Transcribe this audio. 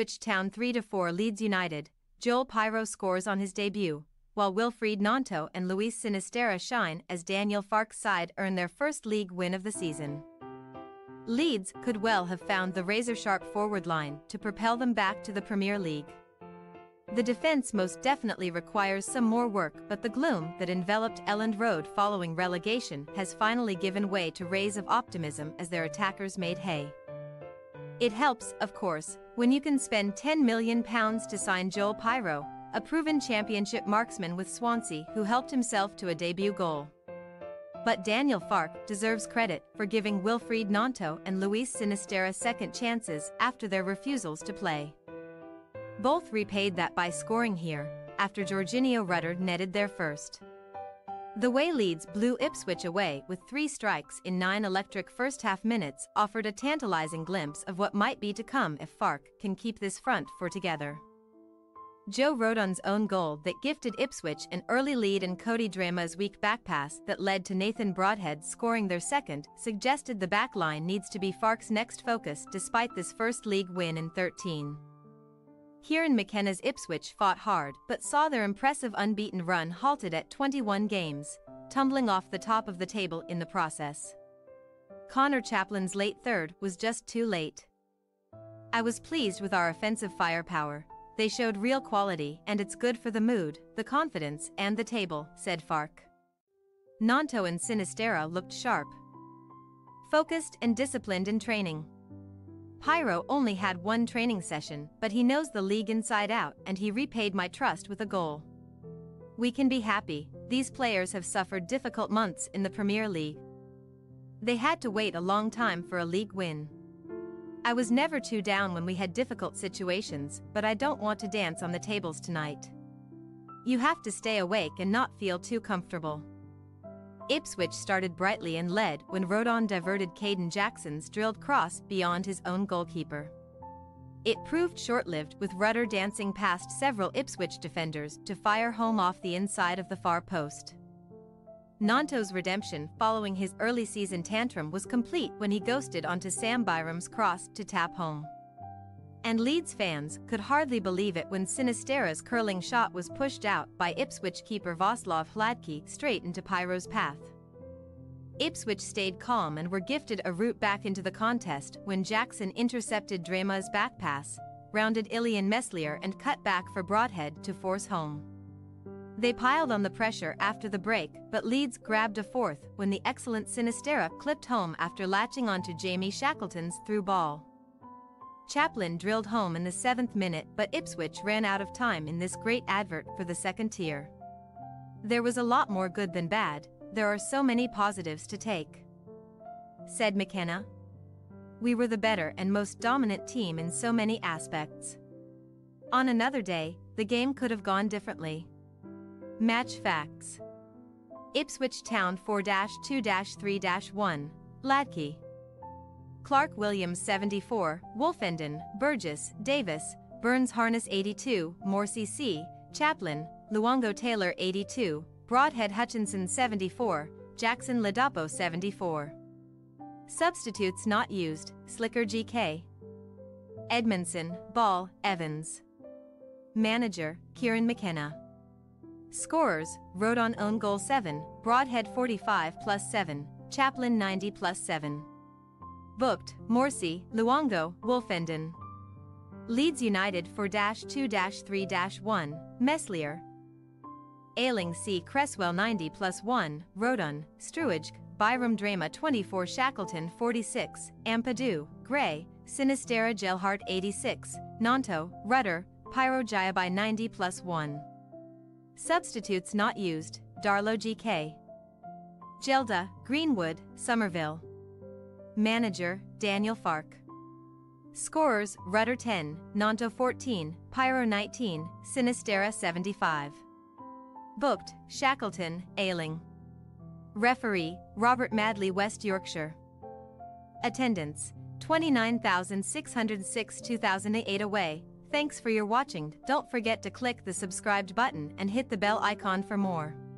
Ipswich Town 3-4 Leeds United. Joel Piroe scores on his debut, while Wilfried Gnonto and Luis Sinisterra shine as Daniel Farke's side earn their first league win of the season. Leeds could well have found the razor-sharp forward line to propel them back to the Premier League. The defence most definitely requires some more work, but the gloom that enveloped Elland Road following relegation has finally given way to rays of optimism as their attackers made hay. It helps, of course, when you can spend £10 million to sign Joel Piroe, a proven championship marksman with Swansea who helped himself to a debut goal. But Daniel Farke deserves credit for giving Wilfried Gnonto and Luis Sinisterra second chances after their refusals to play. Both repaid that by scoring here, after Georginio Rutter netted their first. The way Leeds blew Ipswich away with 3 strikes in 9 electric first-half minutes offered a tantalising glimpse of what might be to come if Farke can keep this front four together. Joe Rodon's own goal that gifted Ipswich an early lead and Cody Drama's weak backpass that led to Nathan Broadhead scoring their second suggested the backline needs to be Farke's next focus despite this first league win in 13. Kieran McKenna's Ipswich fought hard but saw their impressive unbeaten run halted at 21 games, tumbling off the top of the table in the process. Connor Chaplin's late third was just too late. I was pleased with our offensive firepower. They showed real quality and it's good for the mood, the confidence and the table, said Farke. Gnonto and Sinisterra looked sharp, focused and disciplined in training. Piroe only had 1 training session, but he knows the league inside out and he repaid my trust with a goal. We can be happy, these players have suffered difficult months in the Premier League. They had to wait a long time for a league win. I was never too down when we had difficult situations, but I don't want to dance on the tables tonight. You have to stay awake and not feel too comfortable. Ipswich started brightly and led when Rodon diverted Caden Jackson's drilled cross beyond his own goalkeeper. It proved short-lived with Rutter dancing past several Ipswich defenders to fire home off the inside of the far post. Gnonto's redemption following his early season tantrum was complete when he ghosted onto Sam Byram's cross to tap home. And Leeds fans could hardly believe it when Sinisterra's curling shot was pushed out by Ipswich keeper Václav Hladký straight into Piroe's path. Ipswich stayed calm and were gifted a route back into the contest when Jackson intercepted Drama's back pass, rounded Illan Meslier and cut back for Broadhead to force home. They piled on the pressure after the break, but Leeds grabbed a fourth when the excellent Sinisterra clipped home after latching onto Jamie Shackleton's through ball. Chaplin drilled home in the 7th minute, but Ipswich ran out of time in this great advert for the second tier. There was a lot more good than bad, there are so many positives to take, said McKenna. We were the better and most dominant team in so many aspects. On another day, the game could have gone differently. Match facts. Ipswich Town 4-2-3-1, Hladký. Clark Williams 74, Wolfenden, Burgess, Davis, Burns Harness 82, Morsey C, Chaplin, Luongo Taylor 82, Broadhead Hutchinson 74, Jackson Ladapo 74. Substitutes not used, Slicker GK. Edmondson, Ball, Evans. Manager, Kieran McKenna. Scorers, Rodon own goal 7, Broadhead 45+7, Chaplin 90+7. Booked, Morsey, Luongo, Wolfenden. Leeds United 4-2-3-1, Meslier. Ailing C. Cresswell 90+1, Rodon, Struwidge, Byram Drama 24, Shackleton 46, Ampadu, Gray, Sinisterra Gelhardt 86, Gnonto, Rutter, Piroe Jayabai 90+1. Substitutes not used, Darlow GK. Gelda, Greenwood, Somerville. Manager, Daniel Farke. Scorers, Rutter 10, Gnonto 14, Piroe 19, Sinisterra 75. Booked, Shackleton, Ailing. Referee, Robert Madley, West Yorkshire. Attendance, 29,606 2008 away. Thanks for your watching. Don't forget to click the subscribed button and hit the bell icon for more.